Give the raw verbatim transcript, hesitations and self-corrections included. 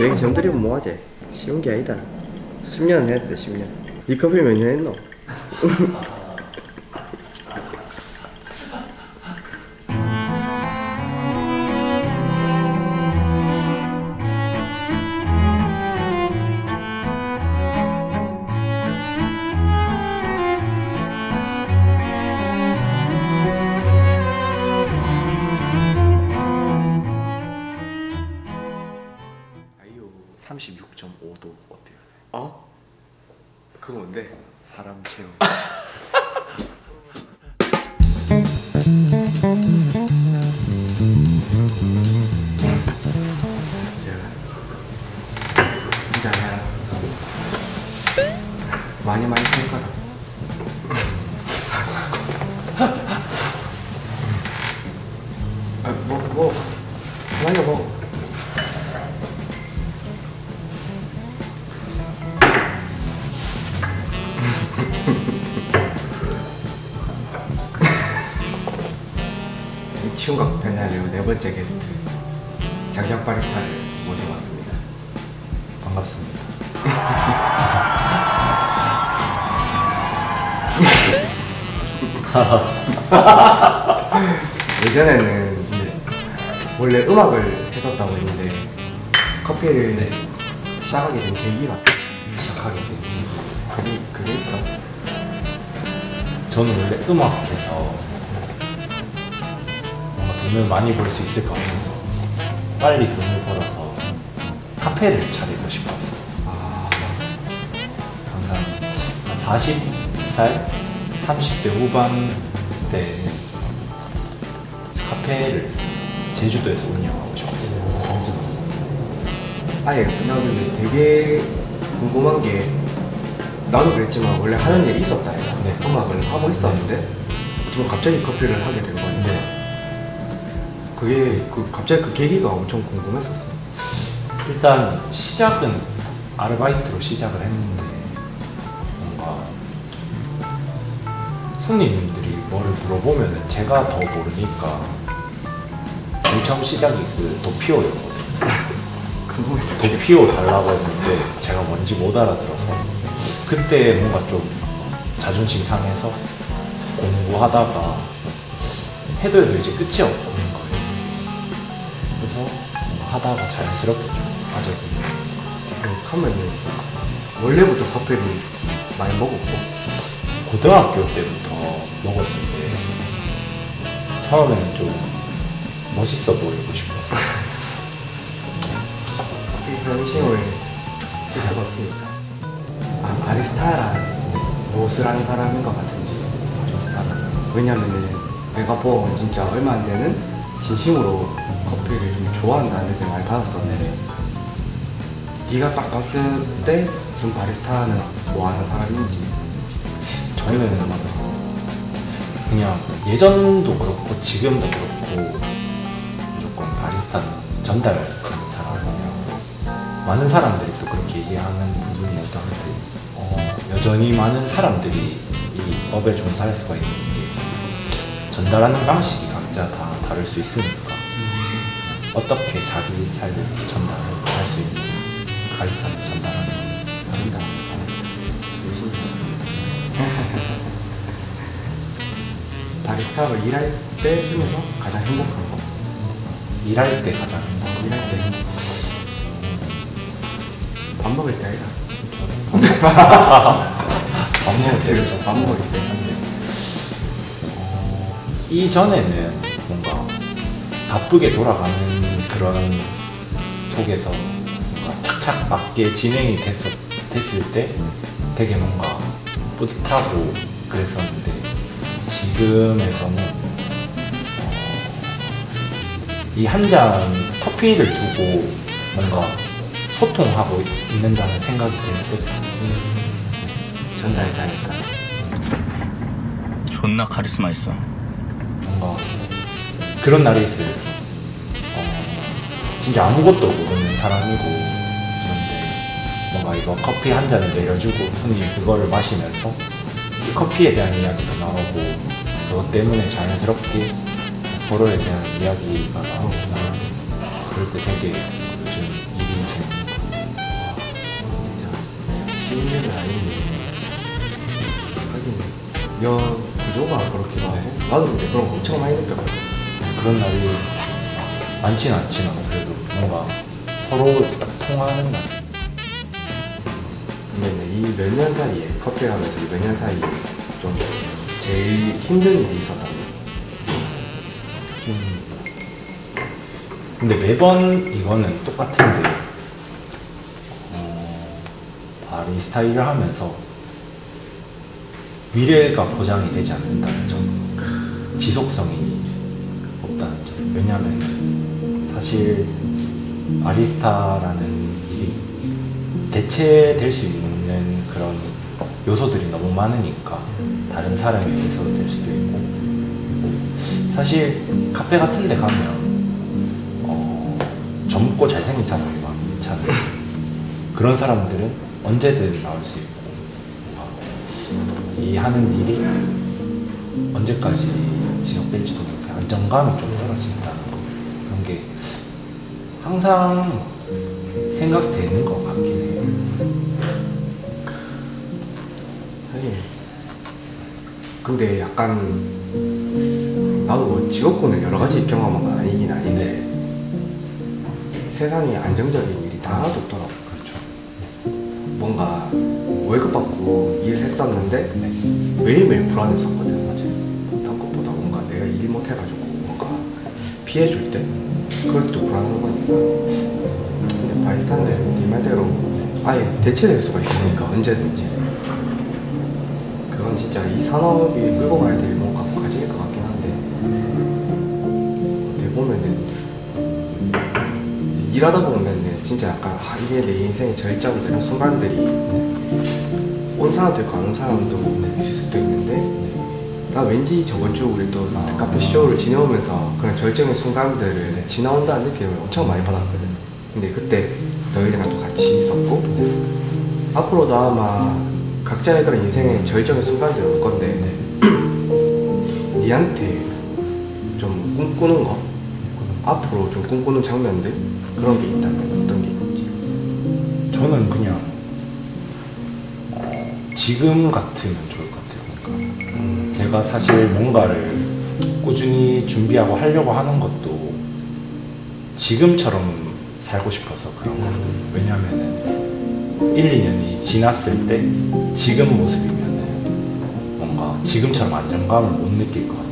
저기 정들이면 뭐하지? 쉬운 게 아니다. 십 년은 했대. 십 년. 이 커플 몇 년 했노? 삼십육 점 오 도 어때요? 어? 그거 뭔데? 사람 체험. 야, 많이 많이 쓸 거다. 아, 뭐, 뭐, 많이 먹어. 친구가 변화를 네 번째 게스트 장작 파리파를 모셔봤습니다. 반갑습니다. 예전에는 원래 음악을 했었다고 했는데 커피를 네. 시작하게 된 계기가 시작하게 된 계기가 그게, 그게 있어. 저는 원래 음악에서 돈을 많이 벌 수 있을 것 같아서 빨리 돈을 벌어서 카페를 차리고 싶어서 아, 항상 마흔 살, 삼십 대 후반 때 카페를 제주도에서 운영하고 싶었어요. 아예 나는 되게 궁금한 게 나도 그랬지만 원래 하는 일이 있었다 해라. 네. 음악을 하고 있었는데 또 갑자기 커피를 하게 된 건데 네. 그게 그 갑자기 그 계기가 엄청 궁금했었어. 일단 시작은 아르바이트로 시작을 했는데 뭔가 손님들이 뭐를 물어보면 제가 더 모르니까 제일 처음 시작이 그 도피오였거든요. 도피오 달라고 했는데 제가 뭔지 못 알아들어서 그때 뭔가 좀 자존심 상해서 공부하다가 해도 해도 이제 끝이 없고 하다가 자연스럽게 좀 빠져요. 하면 원래부터 커피를 많이 먹었고 고등학교 때부터 먹었는데 처음에는 좀 멋있어 보이고 싶어서 변신을 할 수가 없으니까 아, 바리스타라는 무엇을 하는 사람인 것 같은지 바리스타라는 왜냐면은 내가 보면 진짜 얼마 안 되는 진심으로 커피를 좀 좋아한다는 데 많이 받았었는데 네가 딱 봤을 때 좀 바리스타는 뭐 하는 사람인지 저희는 그냥 예전도 그렇고 지금도 그렇고 무조건 바리스타는 전달하는 사람이라고 많은 사람들이 또 그렇게 얘기하는 부분이었던 것 같아요. 어, 여전히 많은 사람들이 이 업에 종사할 수가 있는 게 전달하는 방식이 각자 다 다를 수 있으니까 음. 어떻게 자기 스타일을 전달을 할 수 있는 가이사를 전달하는 전달하는 사람. 바리스타로 일할 때 중에서 가장 행복한 거? 일할 때 가장 행복한 거? 일할 때 행복한 거? 밥 먹을 때 아니라 밥 먹을 때 그렇죠. 밥 먹을 때 한데 어, 이전에는 뭔가 바쁘게 돌아가는 그런 속에서 뭔가 착착 맞게 진행이 됐었, 됐을 때 되게 뭔가 뿌듯하고 그랬었는데 지금에서는 어, 이 한 잔 커피를 두고 뭔가 소통하고 있는다는 생각이 들 때 음, 전달자니까 존나 카리스마 있어. 뭔가 그런 날이 있어요. 어, 진짜 아무것도 모르는 사람이고 그런데 뭔가 이거 커피 한 잔을 내려주고 손님 그거를 마시면서 이 커피에 대한 이야기도 나오고 그것 때문에 자연스럽게 서로에 대한 이야기가 나오고 그럴 때 되게 요즘 일이 재밌는 것 같아요. 쉬운 일은 아닌데 하긴 여 구조가 그렇긴 하네. 네. 나도 근데 그런 거 엄청 많이 느껴요. 그런 날이 많진 않지만 그래도 뭔가 서로 통하는 날. 근데 이 몇 년 사이에 커플하면서 이 몇 년 사이에 좀 제일 힘든 일이 있었다고. 음. 근데 매번 이거는 똑같은데 어, 바리스타 일을 하면서 미래가 보장이 되지 않는다는 점, 지속성이 없다는 점. 왜냐하면 사실 바리스타라는 일이 대체될 수 있는 그런 요소들이 너무 많으니까 다른 사람에 의해서 될 수도 있고, 사실 카페 같은 데 가면 젊고 잘생긴 사람이 많잖아요. 그런 사람들은 언제든 나올 수 있고 이 하는 일이 언제까지 지속될지도 모르게 안정감이 좀 떨어진다는 거, 그런 게 항상 생각되는 것 같긴 해요. 근데 약간 나도 뭐 직업군은 여러 가지 경험한 건 아니긴 아닌데 세상에 안정적인 일이 다나도 없더라고요. 그렇죠. 뭔가 월급 받고 일을 했었는데 네. 매일매일 불안했었거든. 맞아요. 다른 것보다 뭔가 내가 일 못해가지고 뭔가 피해줄 때 그럴 때 불안한 거니까. 근데 바리스타는 네 말대로 아예 대체될 수가 있으니까 언제든지. 그건 진짜 이 산업이 끌고 가야 될 뭔가 과제일 것 같긴 한데 어떻게 보면은 일하다 보면 진짜 약간 아, 이게 내 인생의 절정이 되는 순간들이 네. 온 사람도 있고 안 온 사람도 네. 있을 수도 있는데 네. 나 왠지 저번 주 우리 또 아, 카페 쇼를 지내오면서 그런 절정의 순간들을 네. 지나온다는 느낌을 엄청 많이 받았거든. 근데 그때 너희들이랑 또 같이 있었고 네. 앞으로도 아마 각자의 그런 인생의 절정의 순간들이 올 건데 네. 니한테 좀 꿈꾸는 거 앞으로 좀 꿈꾸는 장면들 그런 게 있다면 어떤 게 있는지. 저는 그냥 지금 같으면 좋을 것 같아요. 그러니까 음, 제가 사실 뭔가를 꾸준히 준비하고 하려고 하는 것도 지금처럼 살고 싶어서 그런 거고, 왜냐하면 일, 이 년이 지났을 때 지금 모습이면 뭔가 지금처럼 안정감을 못 느낄 것 같아요.